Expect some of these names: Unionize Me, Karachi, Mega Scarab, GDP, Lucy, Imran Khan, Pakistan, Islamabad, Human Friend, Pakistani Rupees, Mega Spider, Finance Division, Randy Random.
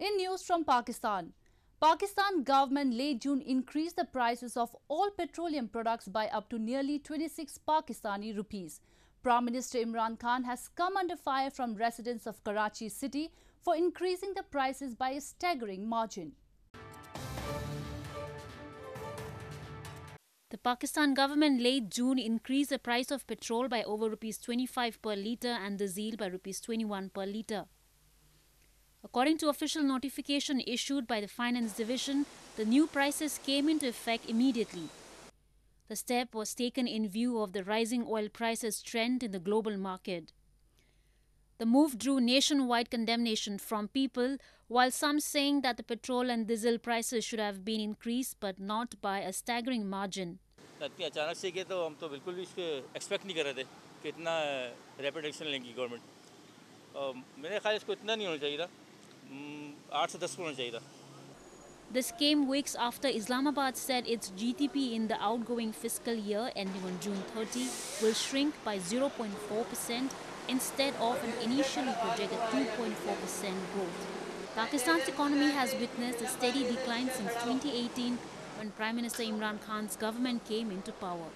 In news from Pakistan, Pakistan government late June increased the prices of all petroleum products by up to nearly 26 Pakistani rupees. Prime Minister Imran Khan has come under fire from residents of Karachi city for increasing the prices by a staggering margin. The Pakistan government late June increased the price of petrol by over ₹25 per litre and diesel by ₹21 per litre. According to official notification issued by the Finance Division, the new prices came into effect immediately. The step was taken in view of the rising oil prices trend in the global market. The move drew nationwide condemnation from people, while some saying that the petrol and diesel prices should have been increased, but not by a staggering margin. अचानक से किया तो हम तो बिल्कुल भी expect नहीं कर रहे थे कि इतना रैपिड एक्शन लेगी गवर्नमेंट। मेरे ख्याल इसको इतना नहीं होना चाहिए था, 8 से 10 होना चाहिए था। This came weeks after Islamabad said its GDP in the outgoing fiscal year ending on June 30 will shrink by 0.4%. instead of an initially projected 2.4% growth. Pakistan's economy has witnessed a steady decline since 2018 when Prime Minister Imran Khan's government came into power.